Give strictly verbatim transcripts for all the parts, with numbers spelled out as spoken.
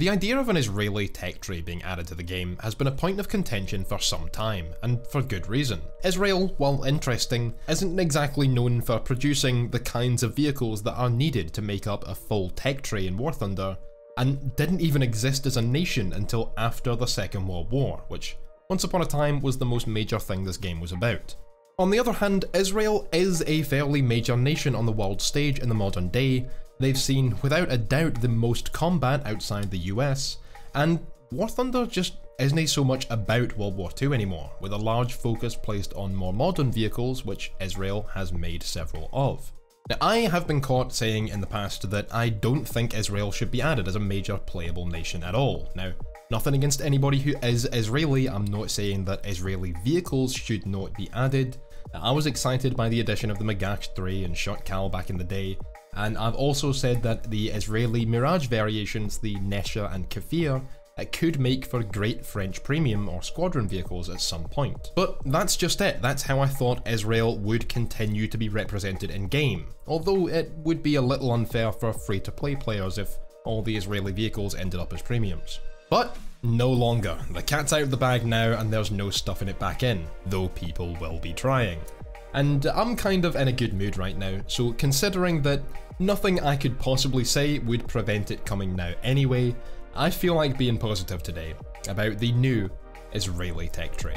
The idea of an Israeli tech tree being added to the game has been a point of contention for some time, and for good reason. Israel, while interesting, isn't exactly known for producing the kinds of vehicles that are needed to make up a full tech tree in War Thunder, and didn't even exist as a nation until after the Second World War, which once upon a time was the most major thing this game was about. On the other hand, Israel is a fairly major nation on the world stage in the modern day. They've seen, without a doubt, the most combat outside the U S, and War Thunder just isn't so much about World War Two anymore, with a large focus placed on more modern vehicles, which Israel has made several of. Now, I have been caught saying in the past that I don't think Israel should be added as a major playable nation at all. Now, nothing against anybody who is Israeli, I'm not saying that Israeli vehicles should not be added. Now, I was excited by the addition of the Magach three and Shot Cal back in the day, and I've also said that the Israeli Mirage variations, the Nesher and Kfir, it could make for great French premium or squadron vehicles at some point. But that's just it, that's how I thought Israel would continue to be represented in game, although it would be a little unfair for free-to-play players if all the Israeli vehicles ended up as premiums. But no longer, the cat's out of the bag now and there's no stuffing it back in, though people will be trying. And I'm kind of in a good mood right now, so considering that nothing I could possibly say would prevent it coming now anyway, I feel like being positive today about the new Israeli tech tree.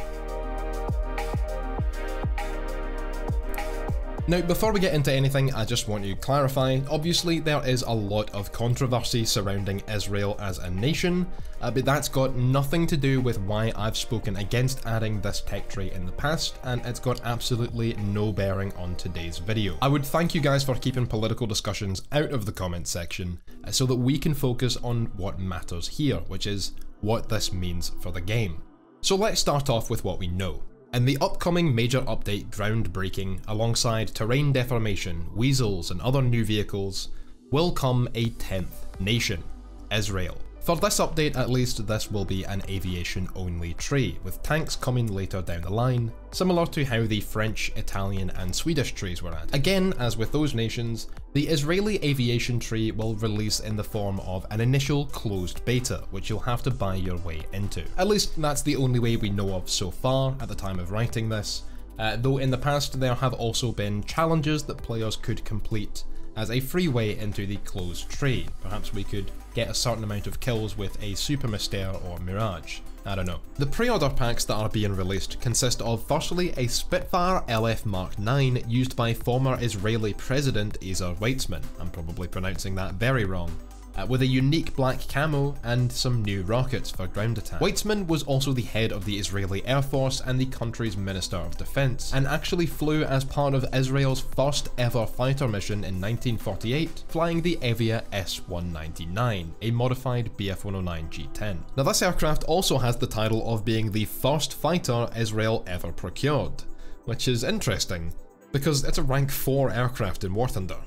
Now, before we get into anything, I just want to clarify, obviously there is a lot of controversy surrounding Israel as a nation, uh, but that's got nothing to do with why I've spoken against adding this tech tree in the past, and it's got absolutely no bearing on today's video. I would thank you guys for keeping political discussions out of the comment section, uh, so that we can focus on what matters here, which is what this means for the game. So let's start off with what we know. In the upcoming major update Groundbreaking, alongside terrain deformation, weasels and other new vehicles, will come a tenth nation, Israel. For this update at least, this will be an aviation-only tree, with tanks coming later down the line, similar to how the French, Italian and Swedish trees were added. Again, as with those nations, the Israeli aviation tree will release in the form of an initial closed beta, which you'll have to buy your way into. At least that's the only way we know of so far at the time of writing this, uh, though in the past there have also been challenges that players could complete as a freeway into the closed tree. Perhaps we could get a certain amount of kills with a Super Mystère or Mirage. I don't know. The pre-order packs that are being released consist of firstly a Spitfire L F Mark nine used by former Israeli President Ezer Weitzman, I'm probably pronouncing that very wrong, uh, with a unique black camo and some new rockets for ground attack. Weitzman was also the head of the Israeli Air Force and the country's Minister of Defense, and actually flew as part of Israel's first ever fighter mission in nineteen forty-eight, flying the Avia S one ninety-nine, a modified B F one oh nine G ten. Now this aircraft also has the title of being the first fighter Israel ever procured, which is interesting, because it's a rank four aircraft in War Thunder.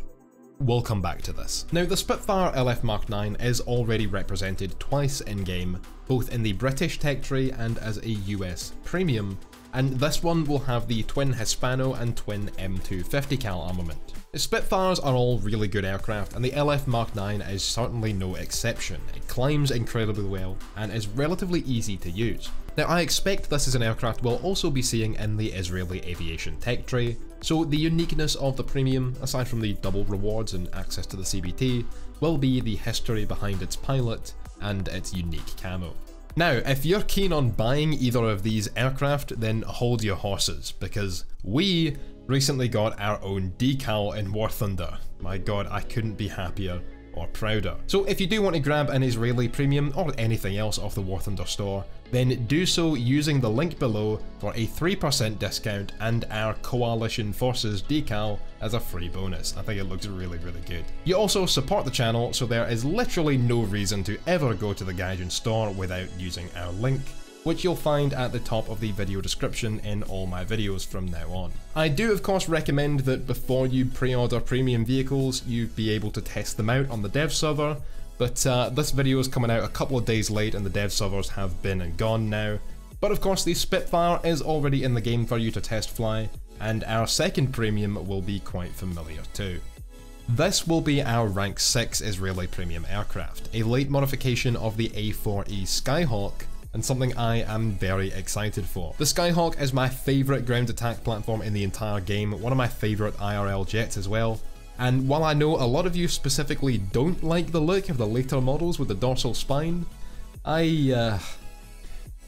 We'll come back to this. Now, the Spitfire L F Mark nine is already represented twice in-game, both in the British tech tree and as a U S premium, and this one will have the twin Hispano and twin M two fifty cal armament. The Spitfires are all really good aircraft, and the L F Mark nine is certainly no exception. It climbs incredibly well, and is relatively easy to use. Now, I expect this is an aircraft we'll also be seeing in the Israeli aviation tech tree, so the uniqueness of the premium, aside from the double rewards and access to the C B T, will be the history behind its pilot and its unique camo. Now, if you're keen on buying either of these aircraft, then hold your horses, because we recently got our own decal in War Thunder. My god, I couldn't be happier or prouder. So if you do want to grab an Israeli premium or anything else off the War Thunder store, then do so using the link below for a three percent discount and our Coalition Forces decal as a free bonus. I think it looks really, really good. You also support the channel, so there is literally no reason to ever go to the Gaijin store without using our link, which you'll find at the top of the video description in all my videos from now on. I do of course recommend that before you pre-order premium vehicles, you be able to test them out on the dev server, but uh, this video is coming out a couple of days late and the dev servers have been and gone now. But of course the Spitfire is already in the game for you to test fly, and our second premium will be quite familiar too. This will be our rank six Israeli premium aircraft, a late modification of the A four E Skyhawk, and something I am very excited for. The Skyhawk is my favourite ground attack platform in the entire game, one of my favourite I R L jets as well, and while I know a lot of you specifically don't like the look of the later models with the dorsal spine, I... Uh,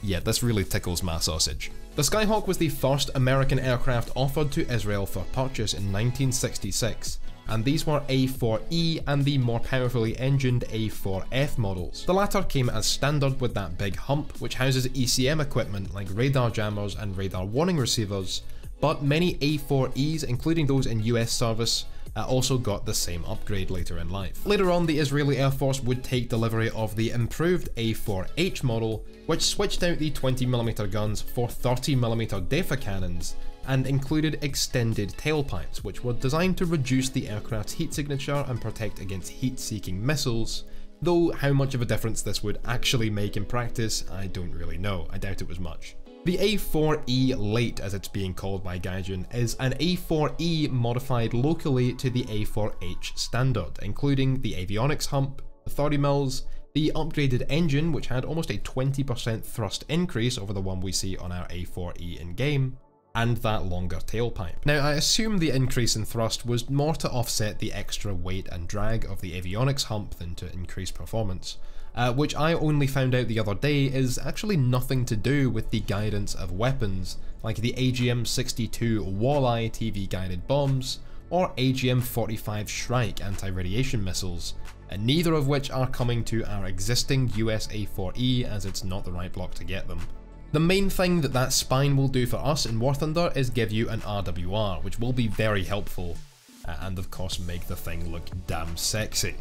yeah, this really tickles my sausage. The Skyhawk was the first American aircraft offered to Israel for purchase in nineteen sixty-six. And these were A four E and the more powerfully engined A four F models. The latter came as standard with that big hump, which houses E C M equipment like radar jammers and radar warning receivers, but many A four Es, including those in U S service, also got the same upgrade later in life. Later on, the Israeli Air Force would take delivery of the improved A four H model, which switched out the twenty millimeter guns for thirty millimeter DEFA cannons, and included extended tailpipes, which were designed to reduce the aircraft's heat signature and protect against heat-seeking missiles, though how much of a difference this would actually make in practice, I don't really know. I doubt it was much. The A four E Late, as it's being called by Gaijin, is an A four E modified locally to the A four H standard, including the avionics hump, the thirty mils, the upgraded engine, which had almost a twenty percent thrust increase over the one we see on our A four E in-game, and that longer tailpipe. Now, I assume the increase in thrust was more to offset the extra weight and drag of the avionics hump than to increase performance, uh, which I only found out the other day is actually nothing to do with the guidance of weapons, like the A G M sixty-two Walleye T V-guided bombs, or A G M forty-five Shrike anti-radiation missiles, and neither of which are coming to our existing U S A four E, as it's not the right block to get them. The main thing that that spine will do for us in War Thunder is give you an R W R, which will be very helpful, and of course make the thing look damn sexy.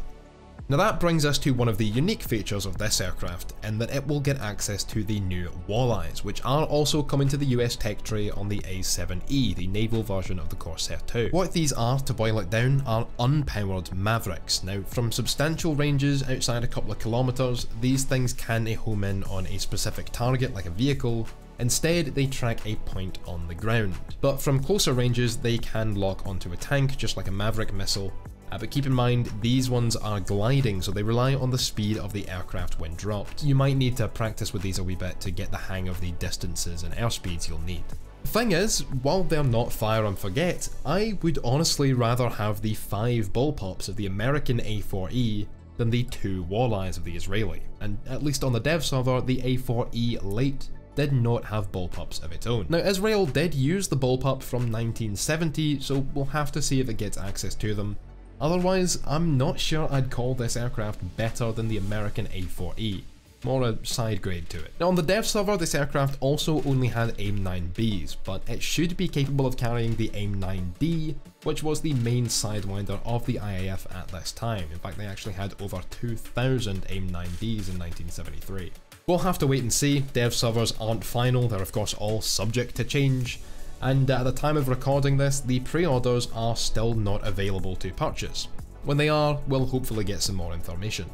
Now that brings us to one of the unique features of this aircraft, in that it will get access to the new Walleyes, which are also coming to the U S tech tray on the A seven E, the naval version of the Corsair two. What these are, to boil it down, are unpowered Mavericks. Now, from substantial ranges outside a couple of kilometres, these things can home in on a specific target like a vehicle. Instead, they track a point on the ground. But from closer ranges, they can lock onto a tank, just like a Maverick missile. Uh, but keep in mind, these ones are gliding, so they rely on the speed of the aircraft when dropped. You might need to practice with these a wee bit to get the hang of the distances and airspeeds you'll need. The thing is, while they're not fire and forget, I would honestly rather have the five bullpops of the American A four E than the two Walleyes of the Israeli, and at least on the dev server, the A four E Late did not have bullpups of its own. Now, Israel did use the bullpup from nineteen seventy, so we'll have to see if it gets access to them. Otherwise, I'm not sure I'd call this aircraft better than the American A four E, more a side grade to it. Now on the dev server, this aircraft also only had AIM nine Bs, but it should be capable of carrying the AIM nine D, which was the main sidewinder of the I A F at this time. In fact, they actually had over two thousand AIM nine Ds in nineteen seventy-three. We'll have to wait and see. Dev servers aren't final, they're of course all subject to change. And at the time of recording this, the pre-orders are still not available to purchase. When they are, we'll hopefully get some more information.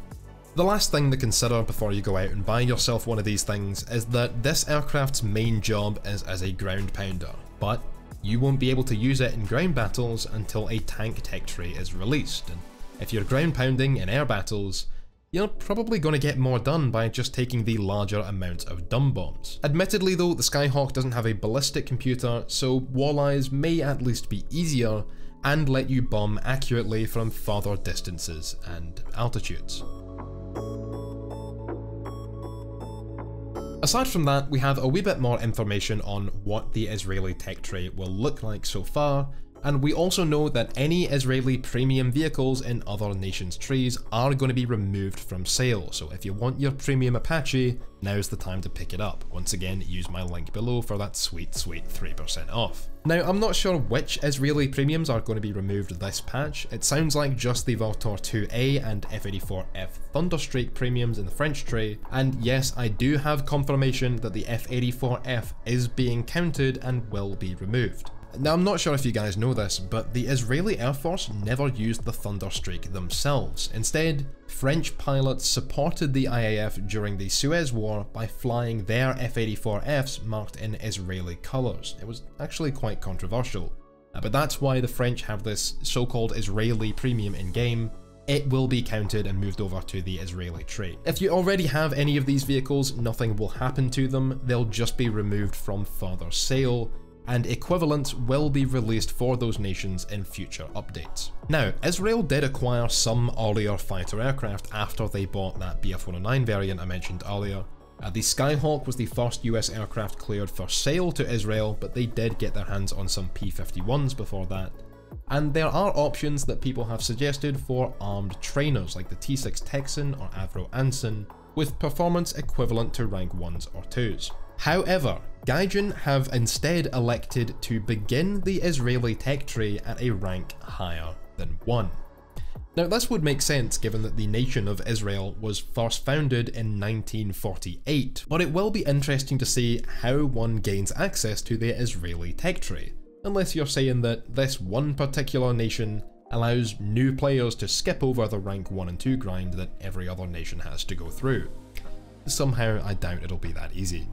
The last thing to consider before you go out and buy yourself one of these things is that this aircraft's main job is as a ground pounder, but you won't be able to use it in ground battles until a tank tech tray is released, and if you're ground pounding in air battles, you're probably going to get more done by just taking the larger amount of dumb bombs. Admittedly though, the Skyhawk doesn't have a ballistic computer, so Walleyes may at least be easier and let you bomb accurately from further distances and altitudes. Aside from that, we have a wee bit more information on what the Israeli tech tray will look like so far, and we also know that any Israeli premium vehicles in other nations' trees are going to be removed from sale, so if you want your premium Apache, now's the time to pick it up. Once again, use my link below for that sweet, sweet three percent off. Now, I'm not sure which Israeli premiums are going to be removed this patch. It sounds like just the Voutour two A and F eighty-four F Thunderstreak premiums in the French tray, and yes, I do have confirmation that the F eighty-four F is being counted and will be removed. Now, I'm not sure if you guys know this, but the Israeli Air Force never used the Thunderstreak themselves. Instead, French pilots supported the I A F during the Suez War by flying their F eighty-four Fs marked in Israeli colours. It was actually quite controversial. Uh, but that's why the French have this so-called Israeli premium in-game. It will be counted and moved over to the Israeli trade. If you already have any of these vehicles, nothing will happen to them, they'll just be removed from further sale, and equivalents will be released for those nations in future updates. Now, Israel did acquire some earlier fighter aircraft after they bought that B F one oh nine variant I mentioned earlier. Uh, the Skyhawk was the first U S aircraft cleared for sale to Israel, but they did get their hands on some P fifty-ones before that. And there are options that people have suggested for armed trainers, like the T six Texan or Avro Anson, with performance equivalent to rank ones or twos. However, Gaijin have instead elected to begin the Israeli tech tree at a rank higher than one. Now, this would make sense given that the nation of Israel was first founded in nineteen forty-eight, but it will be interesting to see how one gains access to the Israeli tech tree. Unless you're saying that this one particular nation allows new players to skip over the rank one and two grind that every other nation has to go through. Somehow, I doubt it'll be that easy.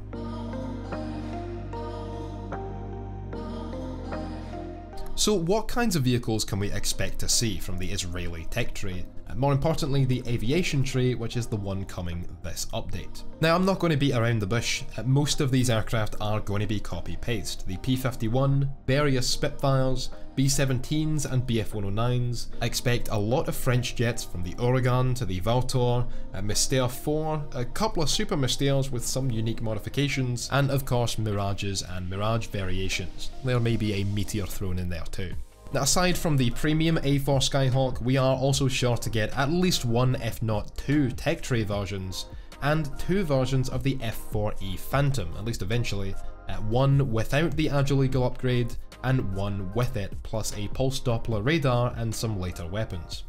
So what kinds of vehicles can we expect to see from the Israeli tech tree? And more importantly, the aviation tree, which is the one coming this update. Now, I'm not going to beat around the bush. Most of these aircraft are going to be copy-paste. The P fifty-one, various Spitfires, B seventeens and B F one oh nines. I expect a lot of French jets from the Ouragan to the Vautour, a Mystère four, a couple of Super Mystères with some unique modifications, and of course Mirages and Mirage variations. There may be a Meteor thrown in there too. Now, aside from the premium A four Skyhawk, we are also sure to get at least one, if not two, tech tray versions, and two versions of the F four E Phantom, at least eventually, uh, one without the Agile Eagle upgrade, and one with it, plus a Pulse Doppler radar and some later weapons.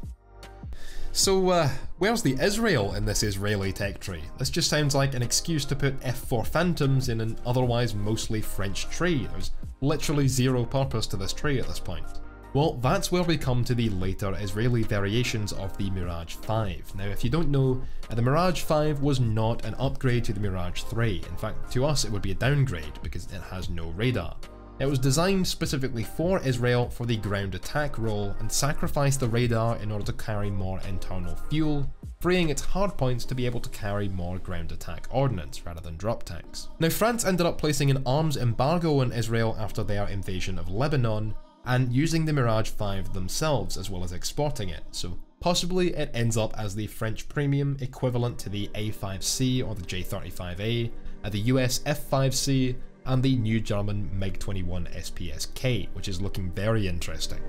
So, uh, where's the Israel in this Israeli tech tree? This just sounds like an excuse to put F four Phantoms in an otherwise mostly French tree. There's literally zero purpose to this tree at this point. Well, that's where we come to the later Israeli variations of the Mirage five. Now, if you don't know, the Mirage five was not an upgrade to the Mirage three. In fact, to us, it would be a downgrade because it has no radar. It was designed specifically for Israel for the ground attack role and sacrificed the radar in order to carry more internal fuel, freeing its hardpoints to be able to carry more ground attack ordnance rather than drop tanks. Now, France ended up placing an arms embargo on Israel after their invasion of Lebanon, and using the Mirage five themselves as well as exporting it, so possibly it ends up as the French premium equivalent to the A five C or the J thirty-five A, the U S F five C, and the new German MiG twenty-one S P S K, which is looking very interesting.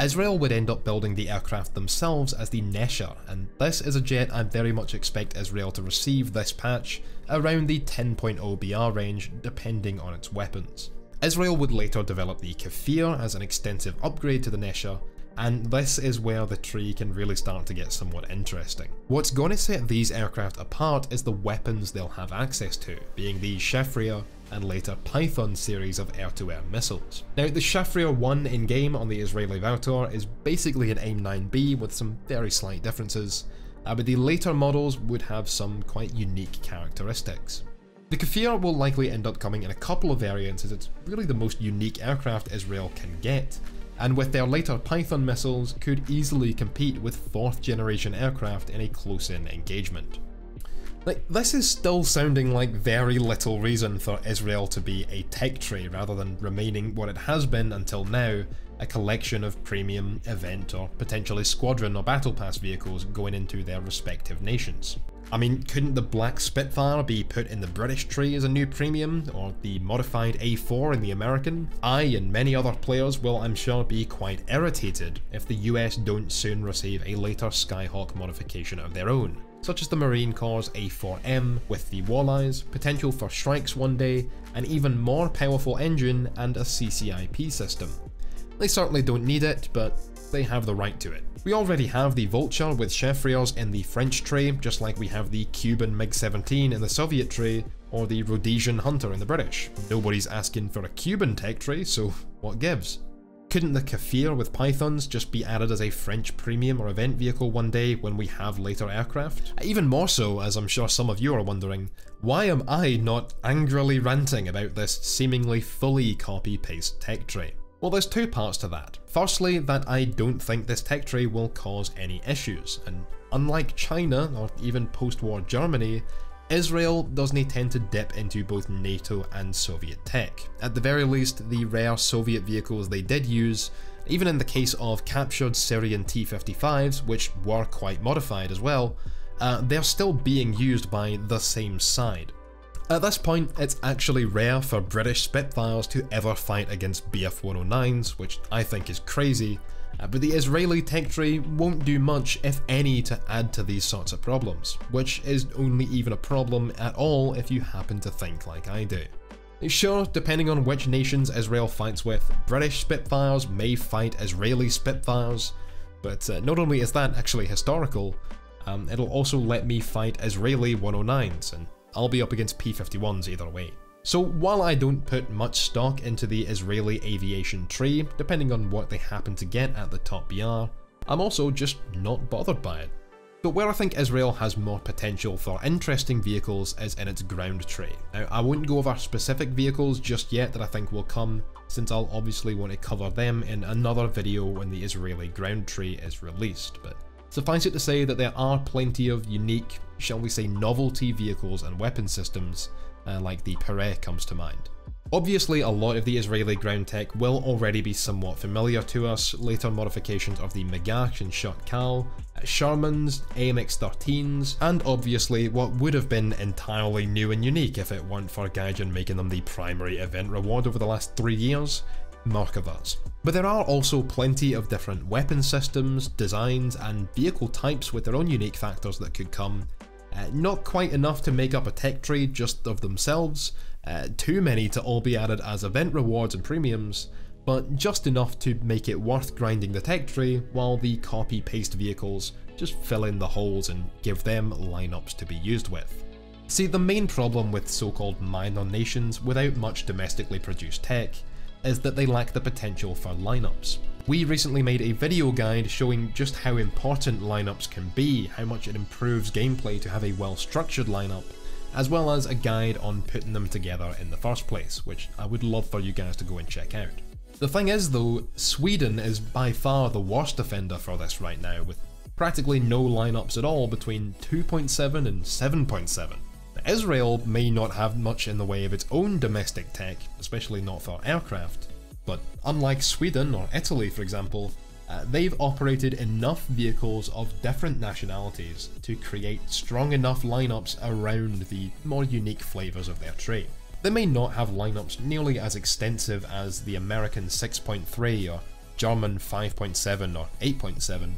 Israel would end up building the aircraft themselves as the Nesher, and this is a jet I very much expect Israel to receive this patch, around the ten point oh B R range, depending on its weapons. Israel would later develop the Kfir as an extensive upgrade to the Nesher, and this is where the tree can really start to get somewhat interesting. What's going to set these aircraft apart is the weapons they'll have access to, being the Shafrir and later Python series of air-to-air missiles. Now, the Shafrir one in-game on the Israeli Vautour is basically an AIM nine B with some very slight differences, uh, but the later models would have some quite unique characteristics. The Kafir will likely end up coming in a couple of variants as it's really the most unique aircraft Israel can get, and with their later Python missiles could easily compete with fourth generation aircraft in a close-in engagement. Like, this is still sounding like very little reason for Israel to be a tech tree rather than remaining what it has been until now, a collection of premium, event or potentially squadron or battle pass vehicles going into their respective nations. I mean, couldn't the Black Spitfire be put in the British tree as a new premium, or the modified A four in the American? I and many other players will, I'm sure, be quite irritated if the U S don't soon receive a later Skyhawk modification of their own, such as the Marine Corps A four M with the Walleyes, potential for Shrikes one day, an even more powerful engine and a C C I P system. They certainly don't need it, but they have the right to it. We already have the Vulture with Shafrirs in the French tray, just like we have the Cuban MiG seventeen in the Soviet tray, or the Rhodesian Hunter in the British. Nobody's asking for a Cuban tech tray, so what gives? Couldn't the Kafir with Pythons just be added as a French premium or event vehicle one day when we have later aircraft? Even more so, as I'm sure some of you are wondering, why am I not angrily ranting about this seemingly fully copy-paste tech tray? Well, there's two parts to that. Firstly, that I don't think this tech tray will cause any issues, and unlike China or even post-war Germany, Israel doesn't tend to dip into both NATO and Soviet tech. At the very least, the rare Soviet vehicles they did use, even in the case of captured Syrian T fifty-fives, which were quite modified as well, uh, they're still being used by the same side. At this point, it's actually rare for British Spitfires to ever fight against B F one oh nines, which I think is crazy, uh, but the Israeli tech tree won't do much, if any, to add to these sorts of problems, which is only even a problem at all if you happen to think like I do. Sure, depending on which nations Israel fights with, British Spitfires may fight Israeli Spitfires, but uh, not only is that actually historical, um, it'll also let me fight Israeli one oh nines, and I'll be up against P fifty-ones either way. So while I don't put much stock into the Israeli aviation tree, depending on what they happen to get at the top B R, I'm also just not bothered by it. But where I think Israel has more potential for interesting vehicles is in its ground tray. Now, I won't go over specific vehicles just yet that I think will come, since I'll obviously want to cover them in another video when the Israeli ground tray is released, but suffice it to say that there are plenty of unique, shall we say, novelty vehicles and weapon systems, uh, like the Pireh comes to mind. Obviously, a lot of the Israeli ground tech will already be somewhat familiar to us, later modifications of the Magach and Shot Cal, Shermans, A M X thirteens, and obviously what would have been entirely new and unique if it weren't for Gaijin making them the primary event reward over the last three years, Merkavas. But there are also plenty of different weapon systems, designs, and vehicle types with their own unique factors that could come. Uh, not quite enough to make up a tech tree just of themselves, uh, too many to all be added as event rewards and premiums, but just enough to make it worth grinding the tech tree while the copy-paste vehicles just fill in the holes and give them lineups to be used with. See, the main problem with so-called minor nations without much domestically produced tech is that they lack the potential for lineups. We recently made a video guide showing just how important lineups can be, how much it improves gameplay to have a well-structured lineup, as well as a guide on putting them together in the first place, which I would love for you guys to go and check out. The thing is though, Sweden is by far the worst offender for this right now, with practically no lineups at all between two point seven and seven point seven. Israel may not have much in the way of its own domestic tech, especially not for aircraft, but unlike Sweden or Italy, for example, uh, they've operated enough vehicles of different nationalities to create strong enough lineups around the more unique flavours of their trade. They may not have lineups nearly as extensive as the American six point three or German five point seven or eight point seven,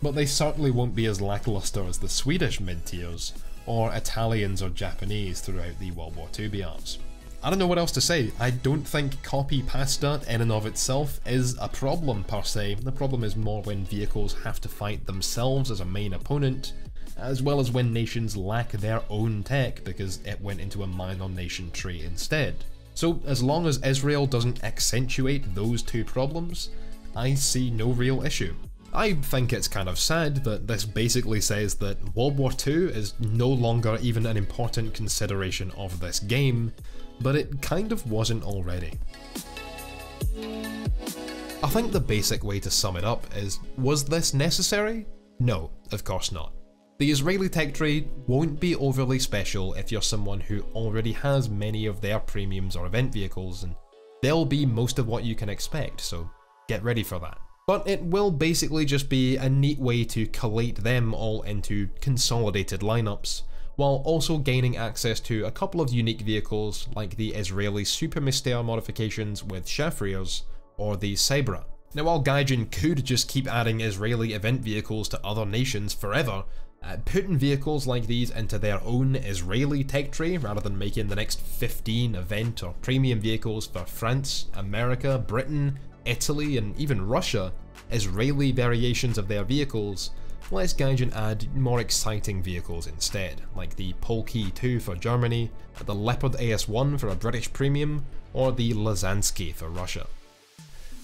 but they certainly won't be as lacklustre as the Swedish mid-tiers, or Italians or Japanese throughout the World War two B Rs. I don't know what else to say. I don't think copy pasta in and of itself is a problem per se. The problem is more when vehicles have to fight themselves as a main opponent, as well as when nations lack their own tech because it went into a minor nation tree instead. So as long as Israel doesn't accentuate those two problems, I see no real issue. I think it's kind of sad that this basically says that World War two is no longer even an important consideration of this game, but it kind of wasn't already. I think the basic way to sum it up is, was this necessary? No, of course not. The Israeli tech tree won't be overly special if you're someone who already has many of their premiums or event vehicles, and they'll be most of what you can expect, so get ready for that. But it will basically just be a neat way to collate them all into consolidated lineups, while also gaining access to a couple of unique vehicles like the Israeli Super Mystère modifications with Shafrirs or the Sabra. Now while Gaijin could just keep adding Israeli event vehicles to other nations forever, uh, putting vehicles like these into their own Israeli tech tree rather than making the next fifteen event or premium vehicles for France, America, Britain, Italy and even Russia, Israeli variations of their vehicles, lets Gaijin add more exciting vehicles instead, like the Polki two for Germany, the Leopard A S one for a British premium, or the Lazansky for Russia.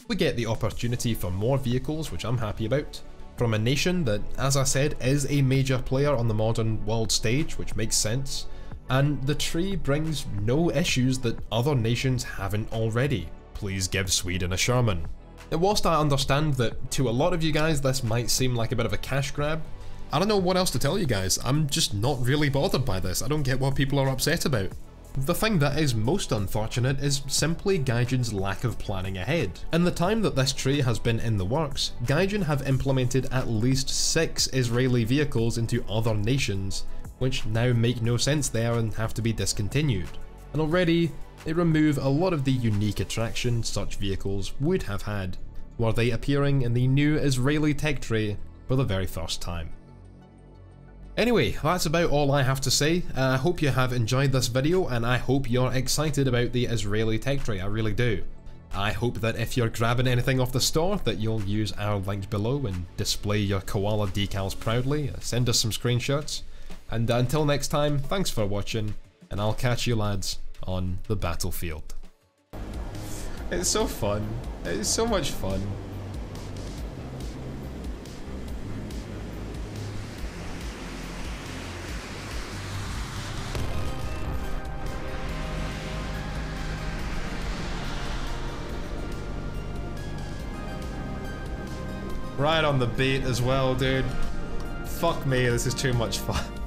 we get the opportunity for more vehicles, which I'm happy about, from a nation that, as I said, is a major player on the modern world stage, which makes sense, and the tree brings no issues that other nations haven't already. Please give Sweden a Sherman. Now, whilst I understand that to a lot of you guys this might seem like a bit of a cash grab, I don't know what else to tell you guys. I'm just not really bothered by this. I don't get what people are upset about. The thing that is most unfortunate is simply Gaijin's lack of planning ahead. In the time that this tree has been in the works, Gaijin have implemented at least six Israeli vehicles into other nations, which now make no sense there and have to be discontinued. And already, they remove a lot of the unique attraction such vehicles would have had, were they appearing in the new Israeli tech tree for the very first time. Anyway, that's about all I have to say. I hope you have enjoyed this video, and I hope you're excited about the Israeli tech tree, I really do. I hope that if you're grabbing anything off the store, that you'll use our link below and display your koala decals proudly, send us some screenshots, and until next time, thanks for watching, and I'll catch you lads on the battlefield. It's so fun, it's so much fun. Right on the beat as well, dude. Fuck me, this is too much fun.